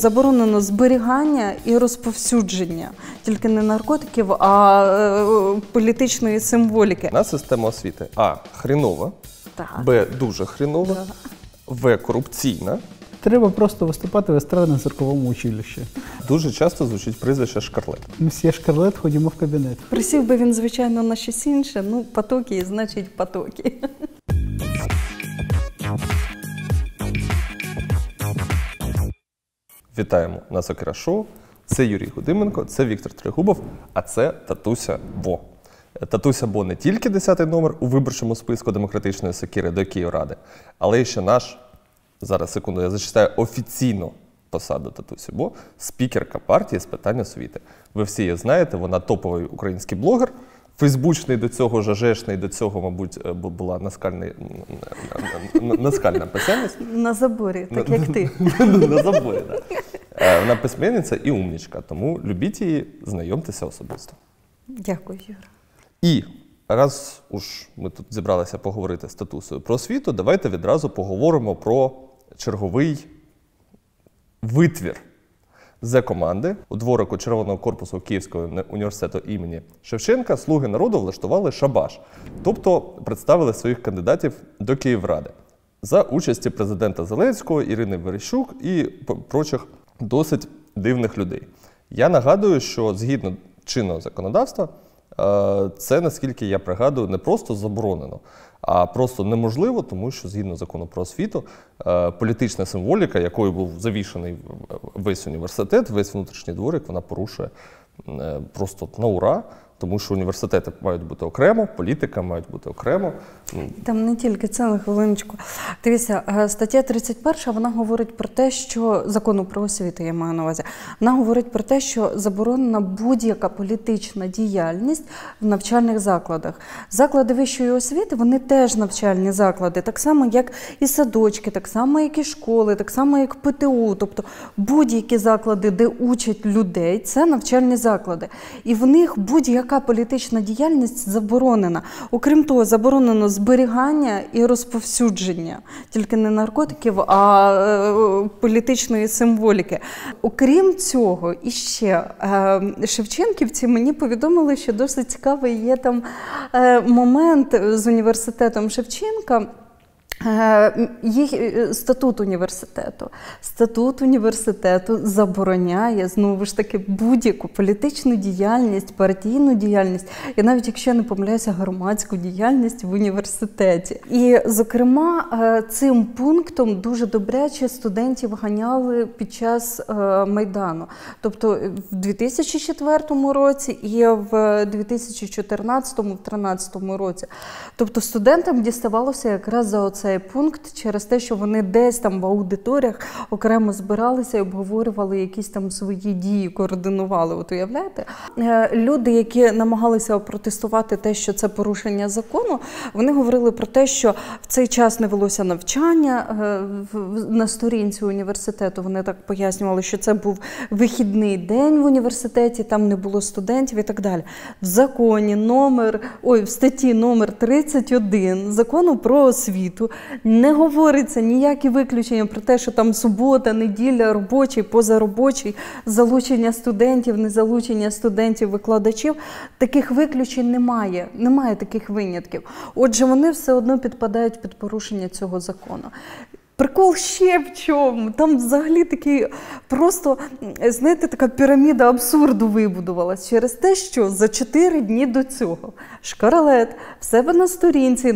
Заборонено зберігання і розповсюдження, тільки не наркотиків, а політичної символіки. На систему освіти А – хрінова, Б – дуже хрінова, В – корупційна. Треба просто виступати в естрадно-цирковому училищі. Дуже часто звучить прізвище Шкарлет. Мсьє Шкарлет, ходімо в кабінет. Присів би він, звичайно, на щось інше, ну, потоки, значить, потоки. Вітаємо на Сокира шоу. Це Юрій Гудименко, це Віктор Трегубов, а це Татуся Бо. Татуся Бо не тільки 10-й номер у виборчому списку Демократичної Сокири до Київради, але і ще наш, зараз секунду, я зачитаю офіційну посаду Татусі Бо, спікерка партії з питань освіти. Ви всі її знаєте, вона топовий український блогер, фейсбучний до цього, жажешний до цього, мабуть, була наскальна письменниця. На заборі, так як ти. На заборі, так. Вона письменниця і умнічка, тому любіть її, знайомтеся особисто. Дякую, Юра. І раз уж ми тут зібралися поговорити з Татусею про освіту, давайте відразу поговоримо про черговий витвір Зе-команди. У дворику Червоного корпусу Київського університету імені Шевченка «Слуги народу» влаштували шабаш, тобто представили своїх кандидатів до Київради за участі президента Зеленського, Ірини Верещук і прочих досить дивних людей. Я нагадую, що згідно чинного законодавства це, наскільки я пригадую, не просто заборонено, а просто неможливо, тому що, згідно закону про освіту, політична символіка, якою був завішаний весь університет, весь внутрішній дворик, вона порушує просто на ура, тому що університети мають бути окремо, політика мають бути окремо. Там не тільки це, на хвилиночку. Дивіться, стаття 31, вона говорить про те, що, закону про освіту я маю на увазі, вона говорить про те, що заборонена будь-яка політична діяльність в навчальних закладах. Заклади вищої освіти, вони теж навчальні заклади, так само, як і садочки, так само, як і школи, так само, як ПТУ, тобто будь-які заклади, де учать людей, це навчальні заклади. І в них будь-яка політична діяльність заборонена. Окрім того, заборонено зберігання і розповсюдження, тільки не наркотиків, а політичної символіки. Окрім цього, іще шевченківці мені повідомили, що досить цікавий є там момент з університетом Шевченка. Статут університету забороняє, знову ж таки, будь-яку політичну діяльність, партійну діяльність і навіть, якщо я не помиляюся, громадську діяльність в університеті. І, зокрема, цим пунктом дуже добряче студентів ганяли під час Майдану. Тобто в 2004 році і в 2014-2013 році. Тобто студентам діставалося якраз за оце пункт через те, що вони десь там в аудиторіях окремо збиралися і обговорювали якісь там свої дії, координували, от уявляєте? Люди, які намагалися протестувати те, що це порушення закону, вони говорили про те, що в цей час не велося навчання, на сторінці університету вони так пояснювали, що це був вихідний день в університеті, там не було студентів і так далі. В законі в статті номер 31 закону про освіту не говориться ніякі виключення про те, що там субота, неділя, робочий, позаробочий, залучення студентів, незалучення студентів, викладачів. Таких виключень немає, немає таких винятків. Отже, вони все одно підпадають під порушення цього закону. Прикол ще в чому? Там взагалі такий просто, знаєте, така піраміда абсурду вибудувалась через те, що за 4 дні до цього Шкарлет в себе на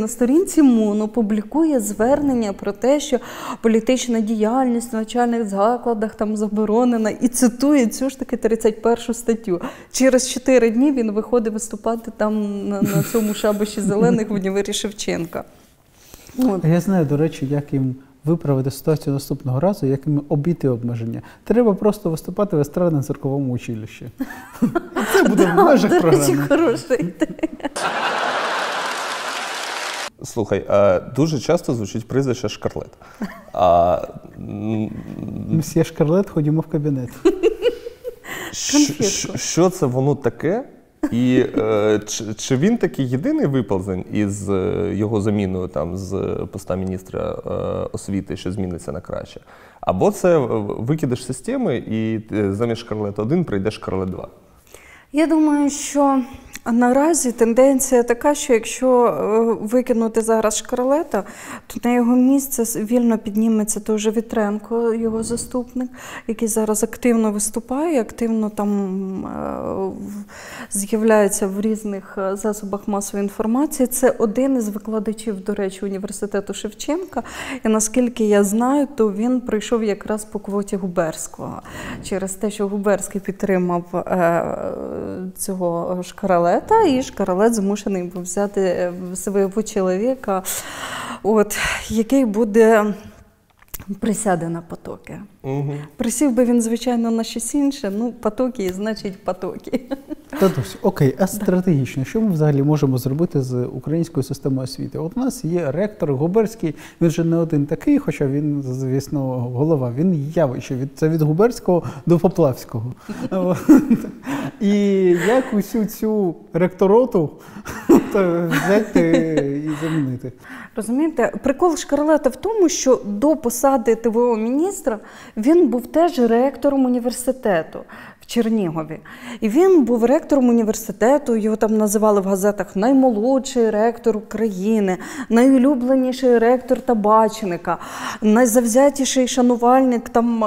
сторінці МОНу публікує звернення про те, що політична діяльність в навчальних закладах там заборонена і цитує цю ж таки 31 статтю. Через 4 дні він виходить виступати там на цьому шабаші зелених в універі Шевченка. Я знаю, до речі, як їм виправити ситуацію наступного разу, як їм обійти обмеження. Треба просто виступати в естрадно-цирковому училищі. Це буде в межах програми. До речі, хороша ідея. Слухай, дуже часто звучить прізвище Шкарлет. Мсьє Шкарлет, ходімо в кабінет. Що це воно таке? І чи він такий єдиний виповзень із його заміною там, з поста міністра освіти, що зміниться на краще? Або це викидеш системи і замість Шкарлет-1 прийде Шкарлет-2? Я думаю, що наразі тенденція така, що якщо викинути зараз Шкарлета, то на його місце вільно підніметься теж Вітренко, його заступник, який зараз активно виступає, активно там з'являється в різних засобах масової інформації. Це один із викладачів, до речі, університету Шевченка. І наскільки я знаю, то він прийшов якраз по квоті Губерського. Через те, що Губерський підтримав цього Шкарлета, і Шкарлет змушений був взяти свого чоловіка, який буде присяде на потоки. Угу. Присів би він, звичайно, на щось інше, ну, потоки, значить, потоки. Татусь, окей, а стратегічно, що ми взагалі можемо зробити з українською системою освіти? От у нас є ректор Губерський, він же не один такий, хоча він, звісно, голова, він явище, це від Губерського до Поплавського. І як усю цю ректороту взяти і замінити? Розумієте, прикол Шкарлета в тому, що до посади т.в.о. міністра він був теж ректором університету в Чернігові. І він був ректором університету, його там називали в газетах наймолодший ректор України, найулюбленіший ректор Табаченика, найзавзятіший шанувальник там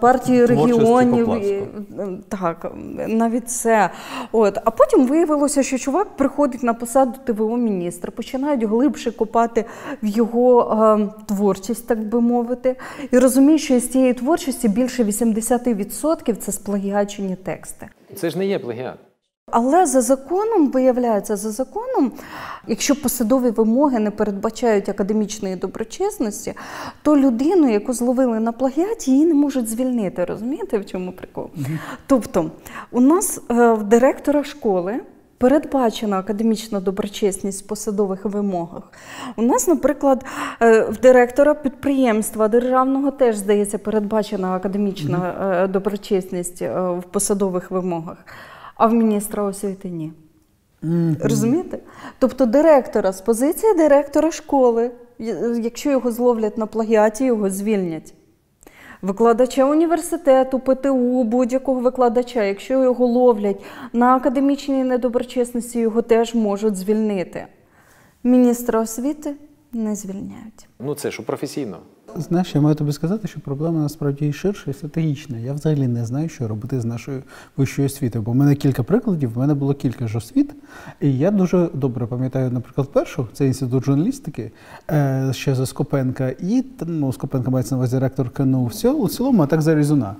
партії регіонів. Так, навіть це. А потім виявилося, що чувак приходить на посаду т.в.о. міністра, починають глибше копати в його творчість, так би мовити, і розуміє, що з цієї творчості більше 80% це сплагіачені тексти. Це ж не є плагіат. Але за законом, виявляється, за законом, якщо посадові вимоги не передбачають академічної доброчесності, то людину, яку зловили на плагіаті, її не можуть звільнити. Розумієте, в чому прикол? Тобто, у нас в директора школи передбачена академічна доброчесність в посадових вимогах. У нас, наприклад, в директора підприємства державного теж, здається, передбачена академічна доброчесність в посадових вимогах, а в міністра освіти – ні. Розумієте? Тобто директора з позиції директора школи, якщо його зловлять на плагіаті, його звільнять. Викладача університету, ПТУ, будь-якого викладача, якщо його ловлять на академічній недоброчесності, його теж можуть звільнити. Міністра освіти не звільняють. Ну це ж професійно. Знаєш, я маю тобі сказати, що проблема насправді і ширша, і стратегічна. Я взагалі не знаю, що робити з нашою вищою освітою, бо в мене кілька прикладів, в мене було кілька ж освіт, і я дуже добре пам'ятаю, наприклад, першу, це інститут журналістики, ще за Скопенка, і, ну, Скопенка мається на увазі ректор КНУ, в цілому, а так за Різуна.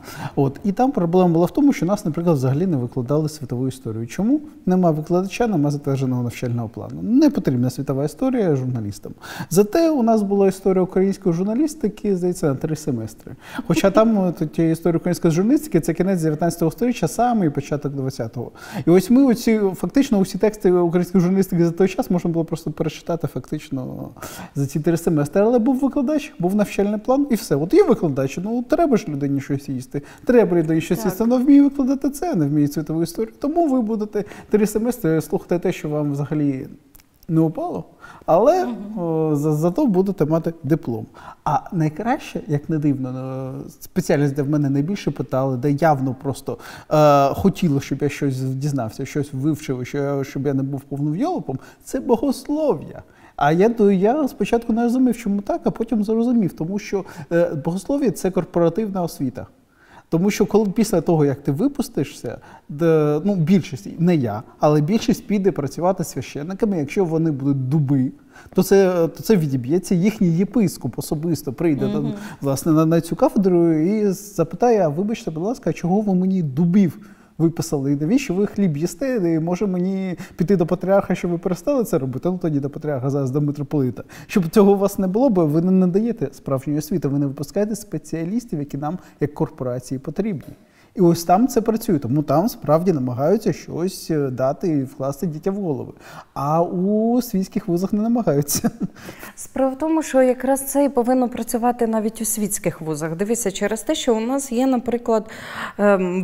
І там проблема була в тому, що нас, наприклад, взагалі не викладали світову історію. Чому? Нема викладача, нема затвердженого навчального плану. Не потрібна світова історія журналістам. Зате у нас була історія української журналістики, здається, на 3 семестри. Хоча там історія української журналістики – це кінець 19 століття, саме і початок 20-го. І ось ми фактично усі тексти української журналістики за той час можна було просто перечитати фактично за ці 3 семестри. Але був викладач, був навчальний план і все. От є викладач, ну треба ж людині щось їсти. Треба людині щось їсти, вона вміє викладати це, не вміє світову історію. Тому ви будете 3 семестри слухати те, що вам взагалі не упало, але зато будете мати диплом. А найкраще, як не дивно, спеціальність, де в мене найбільше питали, де явно просто хотіло, щоб я щось дізнався, щось вивчив, щоб я не був повним йолопом, це богослов'я. А я спочатку не розумів, чому так, а потім зрозумів, тому що богослов'я – це корпоративна освіта. Тому що після того, як ти випустишся, більшість, не я, але більшість піде працювати священниками, якщо вони будуть дуби, то це відіб'ється, їхній єпископ особисто прийде на цю кафедру і запитає, а вибачте, будь ласка, чого ви мені дубів виписали, і навіщо ви хліб їсте, і може мені піти до патріарха, щоб ви перестали це робити, ну тоді до патріарха, зараз до митрополита. Щоб цього у вас не було, бо ви не надаєте справжньої освіти, ви не випускаєте спеціалістів, які нам, як корпорації, потрібні. І ось там це працює, тому там справді намагаються щось дати і вкласти дітям в голови. А у світських вузах не намагаються. Справа в тому, що якраз це і повинно працювати навіть у світських вузах. Дивися, через те, що у нас є, наприклад,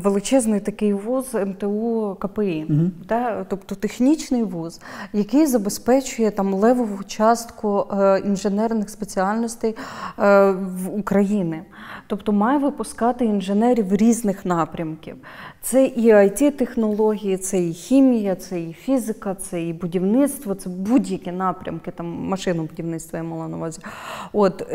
величезний такий вуз НТУ КПІ, да? Тобто технічний вуз, який забезпечує там левову частку інженерних спеціальностей в України. Тобто має випускати інженерів різних напрямків. Це і IT-технології, це і хімія, це і фізика, це і будівництво, це будь-які напрямки, там машинобудівництво я мала на увазі. От,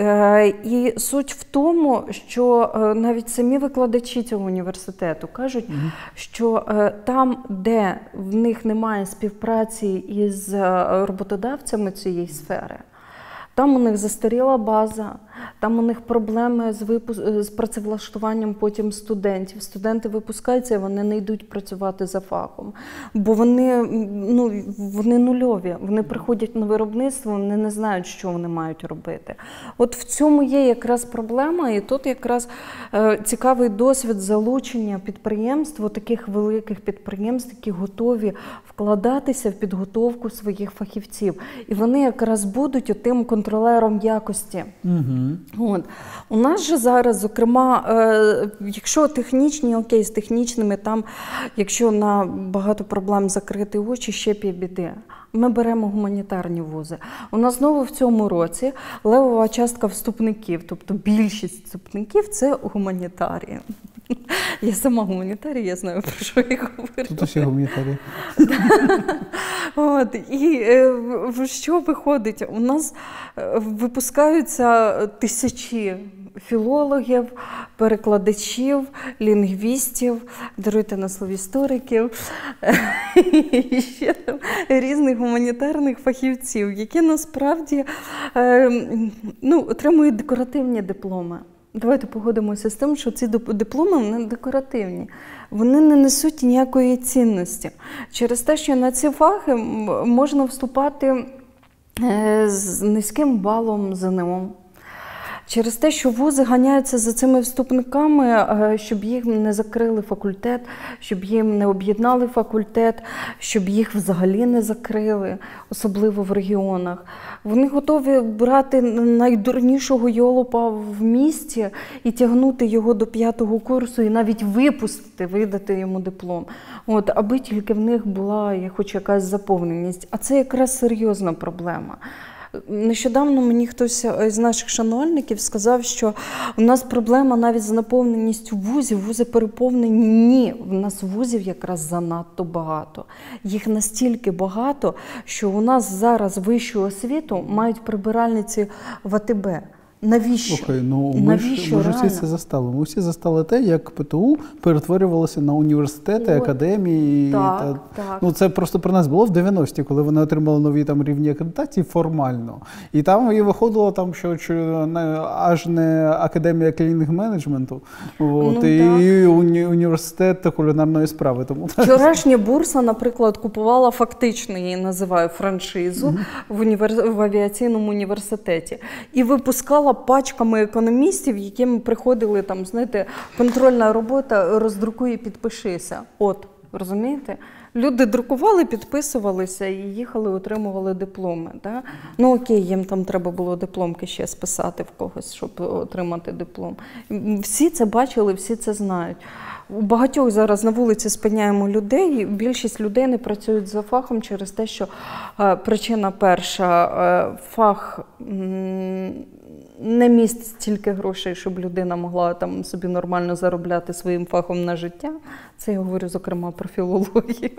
і суть в тому, що навіть самі викладачі цього університету кажуть, що там, де в них немає співпраці із роботодавцями цієї сфери, там у них застаріла база, там у них проблеми з працевлаштуванням потім студентів. Студенти випускаються, вони не йдуть працювати за фахом, бо вони нульові, вони приходять на виробництво, вони не знають, що вони мають робити. От в цьому є якраз проблема, і тут якраз цікавий досвід залучення підприємств, таких великих підприємств, які готові вкладатися в підготовку своїх фахівців. І вони якраз будуть тим контролером якості. От. У нас же зараз, зокрема, якщо технічні, окей, з технічними, там, якщо на багато проблем закрити очі, ще півбіди. Ми беремо гуманітарні вузи. У нас знову в цьому році левова частка вступників, тобто більшість вступників – це гуманітарії. Я сама гуманітарій, я знаю, про що я говорю. Тут усі гуманітарії. І що виходить? У нас випускаються тисячі філологів, перекладачів, лінгвістів, даруйте на слові істориків, і ще різних гуманітарних фахівців, які насправді отримують декоративні дипломи. Давайте погодимося з тим, що ці дипломи, вони декоративні. Вони не несуть ніякої цінності. Через те, що на ці фахи можна вступати з низьким балом ЗНО. Через те, що вузи ганяються за цими вступниками, щоб їх не закрили факультет, щоб їм не об'єднали факультет, щоб їх взагалі не закрили, особливо в регіонах. Вони готові брати найдурнішого йолопа в місті і тягнути його до 5-го курсу, і навіть випустити, видати йому диплом. От, аби тільки в них була хоч якась заповненість. А це якраз серйозна проблема. Нещодавно мені хтось із наших шанувальників сказав, що у нас проблема навіть з наповненістю вузів, вузи переповнені. Ні, в нас вузів якраз занадто багато. Їх настільки багато, що у нас зараз вищу освіту мають прибиральниці в АТБ. Навіщо? Слухай, ми ж всі це застали. Ми всі застали те, як ПТУ перетворювалося на університети, академії. Це просто при нас було в 90-ті, коли вони отримали нові рівні акредитації формально. І там виходило, що аж не академія клінінг-менеджменту, і університет кулінарної справи. Вчорашня бурса, наприклад, купувала фактично, її називаю, франшизу в авіаційному університеті. І випускала пачками економістів, яким приходили, там, знаєте, контрольна робота, роздрукуй і підпишися. От, розумієте? Люди друкували, підписувалися і їхали, отримували дипломи. Да? Ну окей, їм там треба було дипломки ще списати в когось, щоб отримати диплом. Всі це бачили, всі це знають. У багатьох зараз на вулиці спиняємо людей, більшість людей не працюють за фахом через те, що причина перша – фах не містить стільки грошей, щоб людина могла там собі нормально заробляти своїм фахом на життя. Це я говорю, зокрема, про філологію.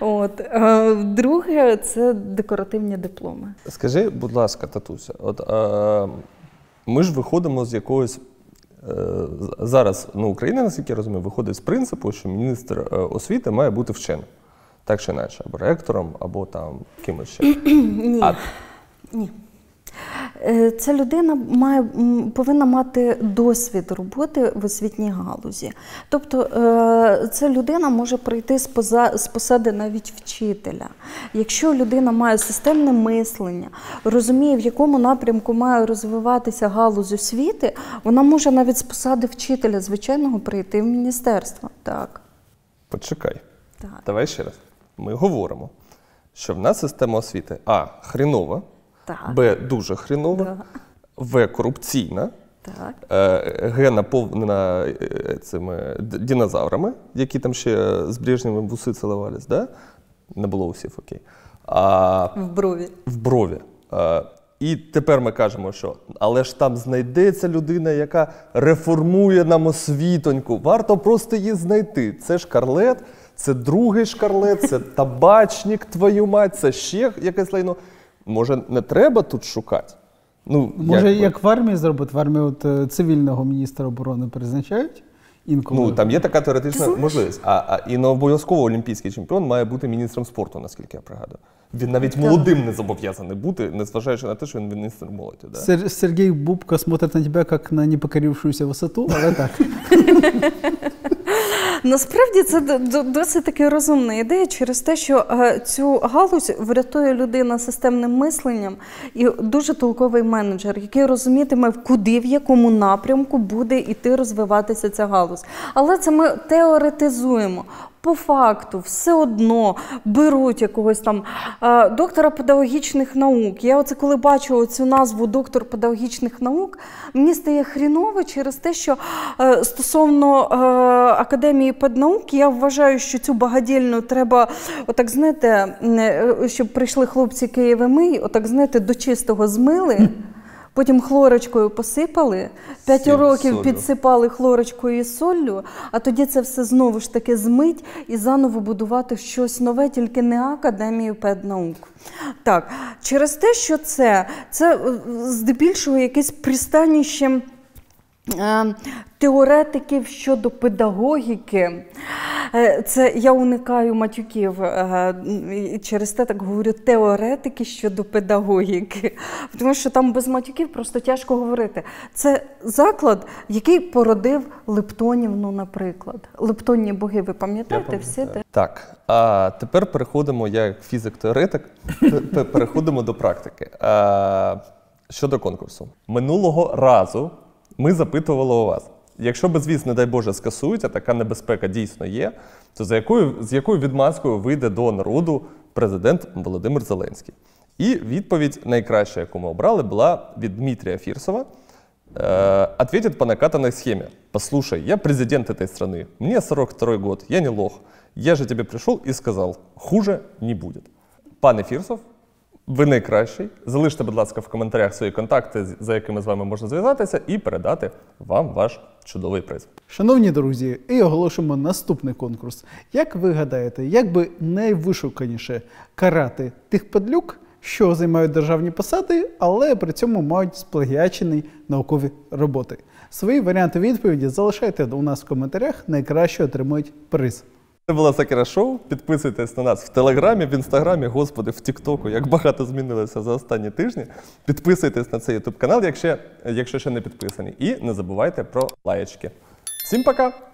От. Друге – це декоративні дипломи. Скажи, будь ласка, Татуся, ми ж виходимо з якогось… Зараз Україна, наскільки я розумію, виходить з принципу, що міністр освіти має бути вченим. Так чи інакше, або ректором, або там кимось ще. Ні. Ця людина повинна мати досвід роботи в освітній галузі. Тобто ця людина може прийти з посади навіть вчителя. Якщо людина має системне мислення, розуміє, в якому напрямку має розвиватися галузь освіти, вона може навіть з посади вчителя звичайного прийти в міністерство. Так. Почекай. Так. Давай ще раз. Ми говоримо, що в нас система освіти А – хрінова, так. Б – дуже хрінова, да. В – корупційна, так. Г – наповнена цими динозаврами, які там ще з Брежнєвим в уси цілувались, да? Не було усів, окей. А, в брові. В брові. І тепер ми кажемо, що але ж там знайдеться людина, яка реформує нам освітоньку. Варто просто її знайти. Це Шкарлет, це другий Шкарлет, це Табачник, твою мать, це ще якесь лайно. Може, не треба тут шукати? Ну, може, як в армії зробити? В армії от цивільного міністра оборони призначають? Інколи. Ну, там є така теоретична можливість. І не обов'язково олімпійський чемпіон має бути міністром спорту, наскільки я пригадую. Він навіть молодим не зобов'язаний бути, незважаючи на те, що він міністр молоді. Да? Сергій Бубко смотрить на тебе, як на непокорившуюся висоту, але так. Насправді це досить таки розумна ідея через те, що цю галузь врятує людина системним мисленням і дуже толковий менеджер, який розумітиме, куди, в якому напрямку буде йти розвиватися ця галузь. Але це ми теоретизуємо. По факту все одно беруть якогось там доктора педагогічних наук. Я оце коли бачу оцю назву «доктор педагогічних наук», мені стає хріново через те, що стосовно Академії педнаук, я вважаю, що цю багадільну треба, отак знаєте, щоб прийшли хлопці Києва мий, отак знаєте, до чистого змили. Потім хлорочкою посипали, 5 років підсипали хлорочкою і соллю, а тоді це все знову ж таки змить і заново будувати щось нове, тільки не Академію педнаук. Так, через те, що це здебільшого якесь пристаніще теоретиків щодо педагогіки. Це я уникаю матюків, через те так говорю теоретики щодо педагогіки, тому що там без матюків просто тяжко говорити. Це заклад, який породив Лептонівну, наприклад. Лептонні боги, ви пам'ятаєте всі? Так, а тепер переходимо, я як фізик-теоретик, переходимо до практики. Щодо конкурсу. Минулого разу ми запитували у вас, якщо безвіз, не дай Боже, скасують, а така небезпека дійсно є, то з якою відмазкою вийде до народу президент Володимир Зеленський? І відповідь найкраща, яку ми обрали, була від Дмитрия Фірсова. Ответит по накатанной схеме. Послушай, я президент этой страны, мне 42 год, я не лох. Я же тебе прийшов і сказав, хуже не буде. Пане Фірсов, ви найкращий. Залиште, будь ласка, в коментарях свої контакти, за якими з вами можна зв'язатися, і передати вам ваш чудовий приз. Шановні друзі, і оголошуємо наступний конкурс. Як ви гадаєте, як би найвишуканіше карати тих падлюк, що займають державні посади, але при цьому мають сплагіачені наукові роботи? Свої варіанти відповіді залишайте у нас в коментарях, найкраще отримують приз. Це була Сокира Шоу. Підписуйтесь на нас в Телеграмі, в Інстаграмі, господи, в Тіктоку, як багато змінилося за останні тижні. Підписуйтесь на цей YouTube канал, якщо ще не підписані. І не забувайте про лайочки. Всім пока!